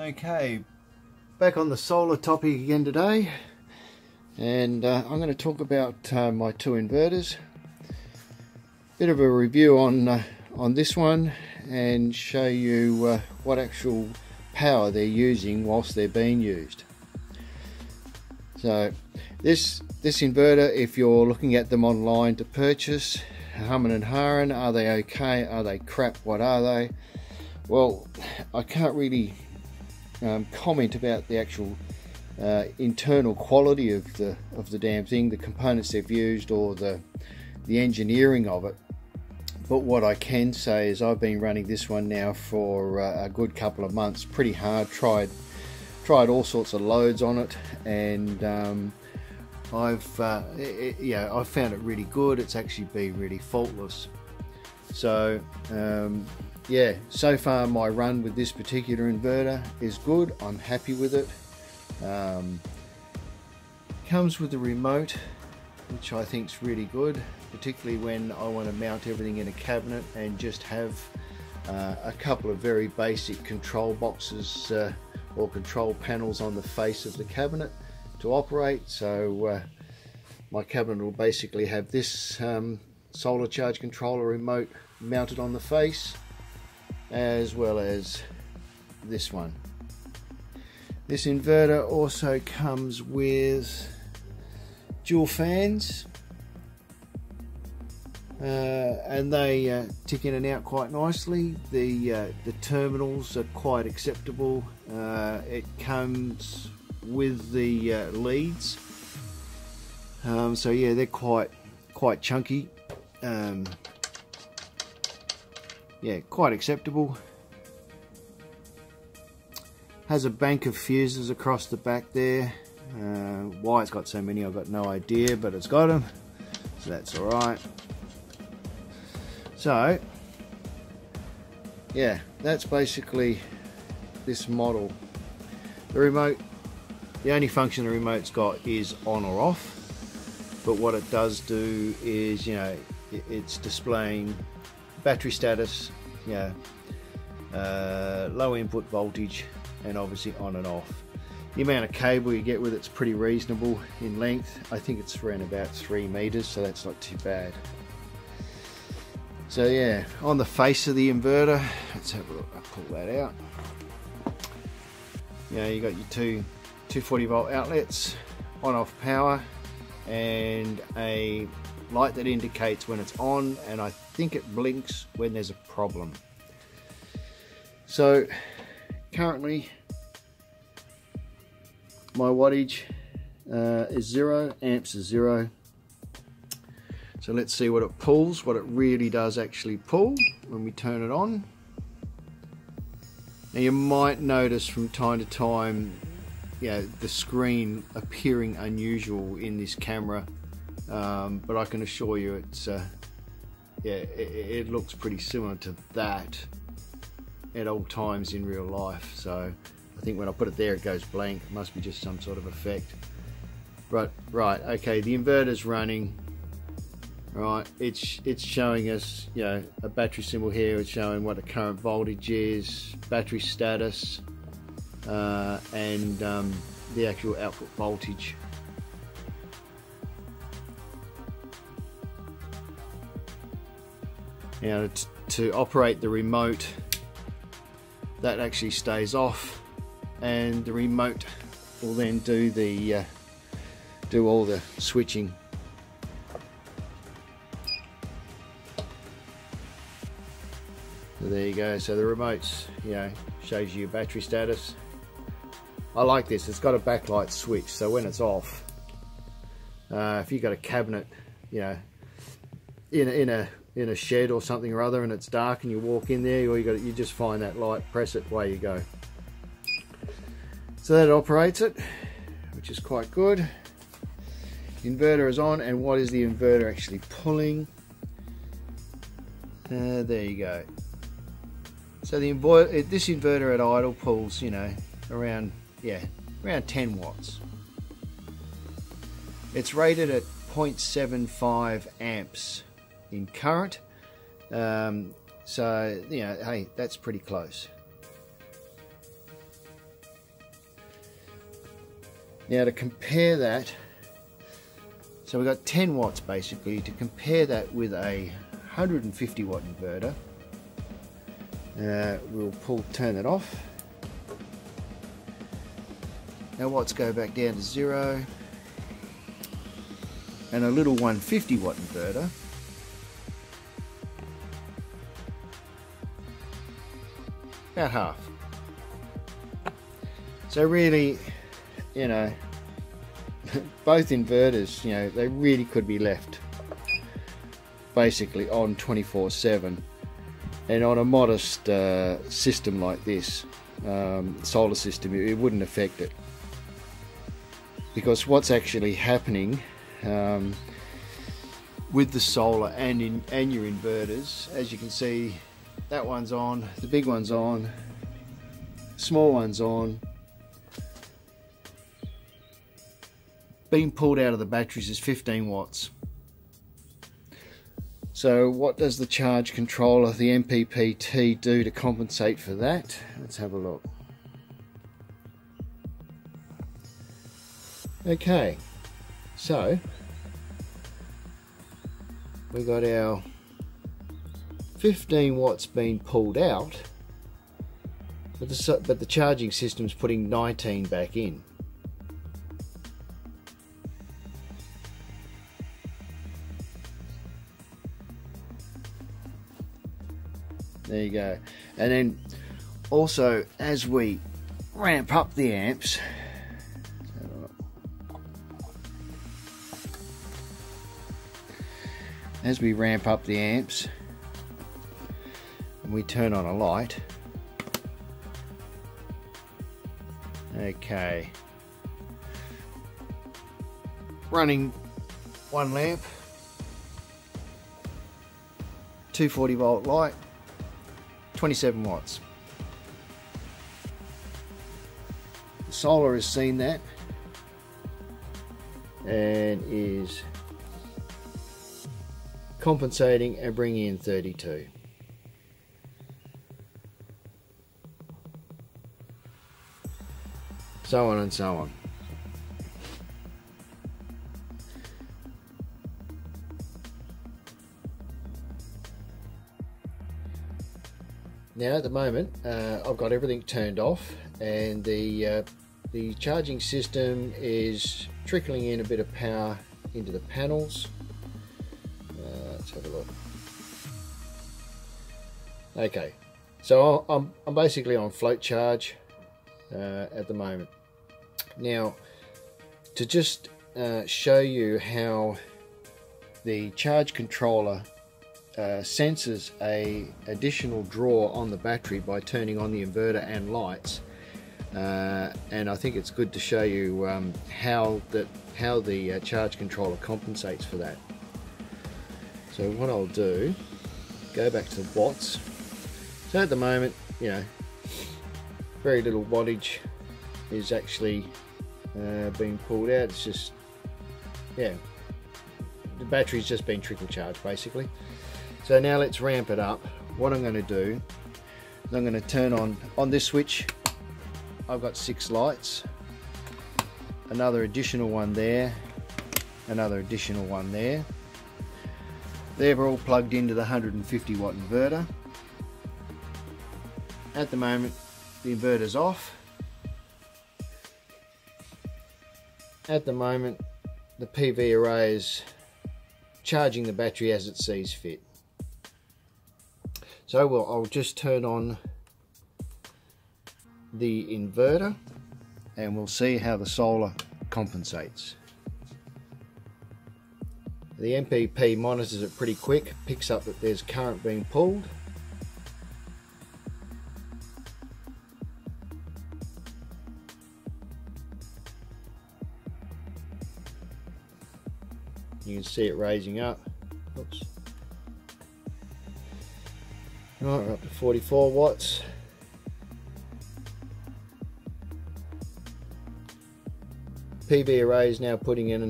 Okay, back on the solar topic again today, and I'm going to talk about my two inverters. Bit of a review on this one, and show you what actual power they're using whilst they're being used. So this inverter, if you're looking at them online to purchase, Hummin and Harin, are they okay? Are they crap? What are they? Well, I can't really comment about the actual internal quality of the damn thing, the components they've used, or the engineering of it. But what I can say is I've been running this one now for a good couple of months, pretty hard, tried all sorts of loads on it, and I've found it really good. It's actually been really faultless. So yeah, so far my run with this particular inverter is good. I'm happy with it. Comes with a remote, which I think is really good, particularly when I want to mount everything in a cabinet and just have a couple of very basic control boxes or control panels on the face of the cabinet to operate. So my cabinet will basically have this solar charge controller remote mounted on the face, as well as this one. This inverter also comes with dual fans, and they tick in and out quite nicely. The terminals are quite acceptable. It comes with the leads, so yeah, they're quite chunky. Yeah, quite acceptable. Has a bank of fuses across the back there. Why it's got so many, I've got no idea, but it's got them, so that's alright. So yeah, that's basically this model. The remote, the only function the remote's got is on or off, but what it does do is, you know, it's displaying battery status, yeah, low input voltage, and obviously on and off. The amount of cable you get with it's pretty reasonable in length. I think it's around about 3 meters, so that's not too bad. So yeah, on the face of the inverter, let's have a look. I'll pull that out. Yeah, you got your two 240 volt outlets, on-off power, and a light that indicates when it's on, and I think it blinks when there's a problem. So currently my wattage is 0, amps is 0. So let's see what it pulls, what it really does actually pull when we turn it on. Now you might notice from time to time, you know, the screen appearing unusual in this camera. But I can assure you, it's yeah, it looks pretty similar to that at all times in real life. So I think when I put it there, it goes blank. It must be just some sort of effect. But right, okay, the inverter's running. Right, it's showing us, you know, a battery symbol here. It's showing what the current voltage is, battery status, and the actual output voltage. Now to operate the remote, that actually stays off, and the remote will then do the do all the switching. So there you go. So the remote's, you know, shows you your battery status. I like this. It's got a backlight switch, so when it's off, if you've got a cabinet, you know, in a shed or something or other, and it's dark and you walk in there, or you just find that light, press it, away you go. So that operates it, which is quite good. Inverter is on, and what is the inverter actually pulling? There you go. So the this inverter at idle pulls, you know, around, yeah, around 10 watts. It's rated at 0.75 amps in current. So, you know, hey, that's pretty close. Now to compare that, so we've got 10 watts basically. To compare that with a 150 watt inverter, we'll turn it off. Now watts go back down to 0, and a little 150 watt inverter. About half. So really, you know, both inverters, you know, they really could be left basically on 24/7, and on a modest system like this, solar system, it wouldn't affect it, because what's actually happening with the solar and your inverters, as you can see, that one's on, the big one's on, small one's on. Being pulled out of the batteries is 15 watts. So what does the charge controller, the MPPT, do to compensate for that? Let's have a look. Okay, so we got our 15 watts being pulled out, but the charging system's putting 19 back in. There you go. And then also, as we ramp up the amps, and we turn on a light. Okay. Running one lamp, 240 volt light, 27 watts. The solar has seen that and is compensating and bringing in 32. So on and so on. Now at the moment, I've got everything turned off, and the charging system is trickling in a bit of power into the panels. Let's have a look. Okay, so I'm basically on float charge at the moment. Now, to just show you how the charge controller senses an additional draw on the battery by turning on the inverter and lights, and I think it's good to show you how the charge controller compensates for that. So what I'll do, go back to the watts. So at the moment, you know, very little wattage is actually being pulled out. It's just, yeah, the battery's just been trickle charged basically. So now let's ramp it up. What I'm going to do is I'm going to turn on this switch. I've got 6 lights, another additional one there, another additional one there. They're all plugged into the 150 watt inverter. At the moment, the inverter's off. At the moment, the PV array is charging the battery as it sees fit. So I'll just turn on the inverter and we'll see how the solar compensates. The MPP monitors it pretty quick, picks up that there's current being pulled. You can see it raising up. Oops. All right, we're up to 44 watts. PV array is now putting in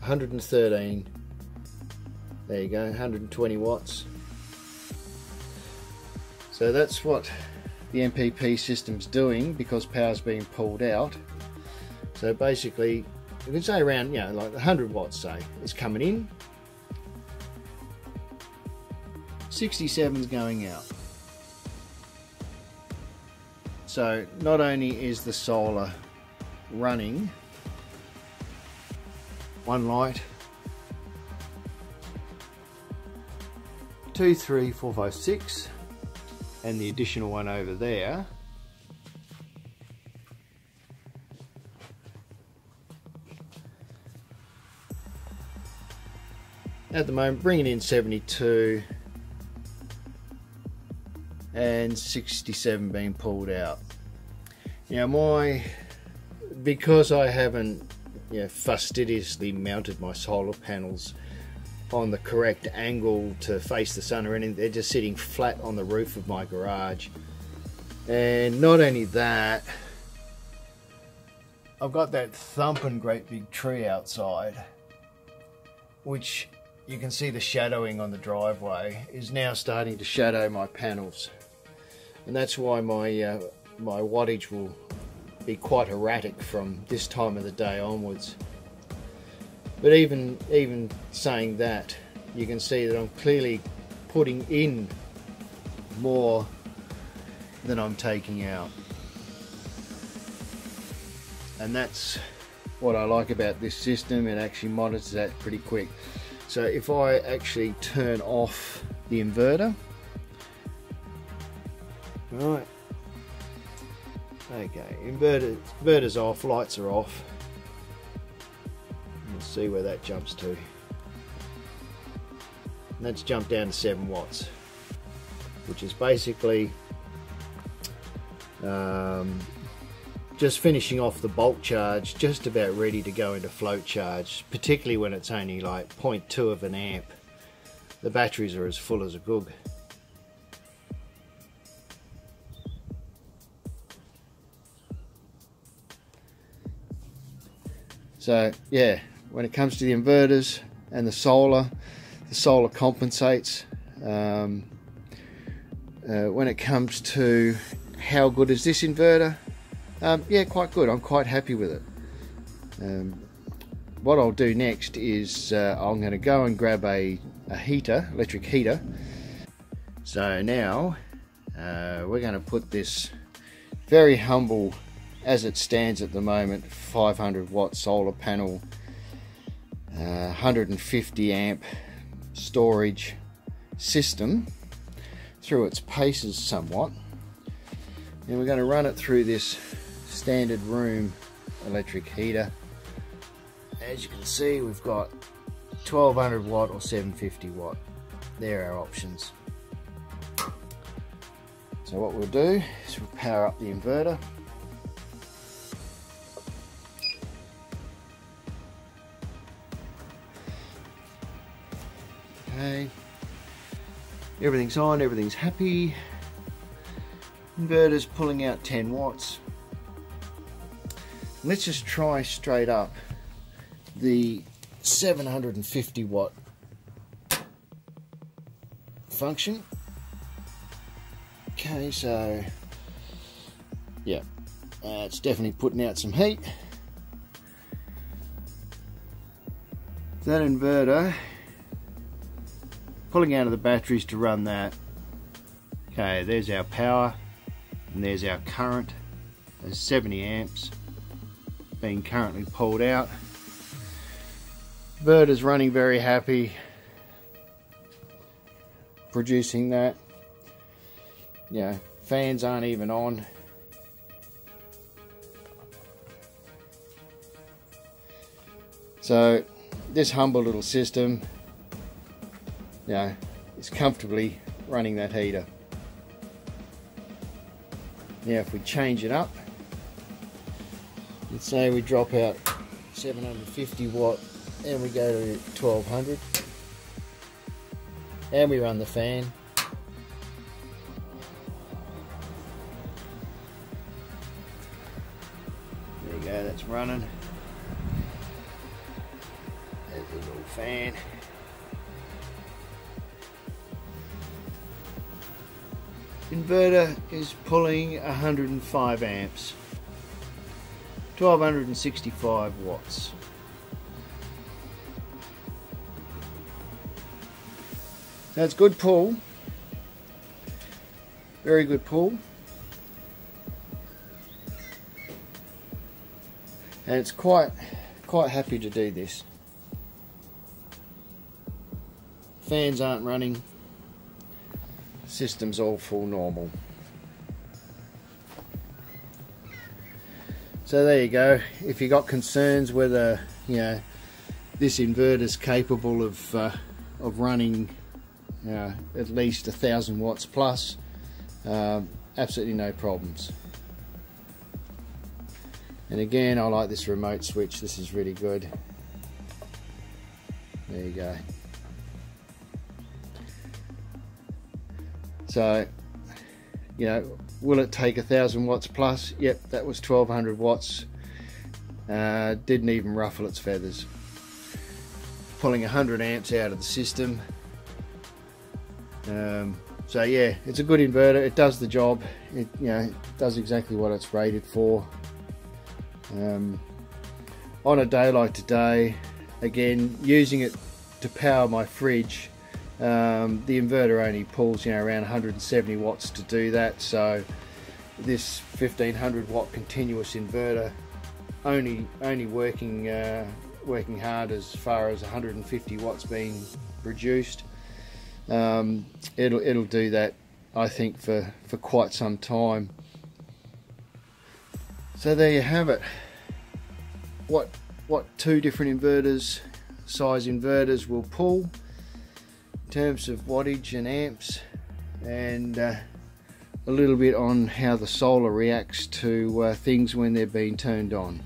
113. There you go, 120 watts. So that's what the MPP system's doing because power's being pulled out. So basically, you can say around, you know, like 100 watts, say, is coming in. 67's going out. So not only is the solar running one light, 2, 3, 4, 5, 6, and the additional one over there, at the moment bringing in 72 and 67 being pulled out. Now because I haven't, you know, fastidiously mounted my solar panels on the correct angle to face the sun or anything, they're just sitting flat on the roof of my garage. And not only that, I've got that thumping great big tree outside, which you can see the shadowing on the driveway is now starting to shadow my panels, and that's why my my wattage will be quite erratic from this time of the day onwards. But even saying that, you can see that I'm clearly putting in more than I'm taking out, and that's what I like about this system. It actually monitors that pretty quick. So if I actually turn off the inverter, all right. Okay, inverter's off, lights are off. Let's see where that jumps to. And that's jumped down to 7 watts, which is basically just finishing off the bulk charge, just about ready to go into float charge, particularly when it's only like 0.2 of an amp. The batteries are as full as a goog. So yeah, when it comes to the inverters and the solar compensates. When it comes to how good is this inverter, yeah, quite good. I'm quite happy with it. What I'll do next is I'm going to go and grab a heater, electric heater. So now we're going to put this very humble, as it stands at the moment, 500 watt solar panel, 150 amp storage system through its paces somewhat, and we're going to run it through this standard room electric heater. As you can see, we've got 1200 watt or 750 watt. They're our options. So what we'll do is we'll power up the inverter. Everything's on, everything's happy. Inverter's pulling out 10 watts. Let's just try straight up the 750 watt function. Okay, so yeah, it's definitely putting out some heat. That inverter pulling out of the batteries to run that. Okay, there's our power and there's our current. There's 70 amps being currently pulled out. Inverter's running very happy, producing that. You know, fans aren't even on. So this humble little system, you know, it's comfortably running that heater. Now if we change it up, let's say we drop out 750 watt and we go to 1200 and we run the fan. There you go, that's running. There's the little fan. Inverter is pulling 105 amps, 1265 watts. That's good pull, very good pull, and it's quite happy to do this. Fans aren't running, system's all full normal. So there you go. If you got concerns whether this inverter's capable of running at least 1,000 watts plus, absolutely no problems. And again, I like this remote switch. This is really good. There you go. So, will it take 1,000 watts plus? Yep, that was 1,200 watts. Didn't even ruffle its feathers. Pulling 100 amps out of the system. So yeah, it's a good inverter. It does the job. It it does exactly what it's rated for. On a day like today, again, using it to power my fridge, the inverter only pulls around 170 watts to do that. So this 1500 watt continuous inverter only working hard as far as 150 watts being produced. It'll do that, I think, for quite some time. So there you have it. What two different size inverters will pull in terms of wattage and amps, and a little bit on how the solar reacts to things when they're being turned on.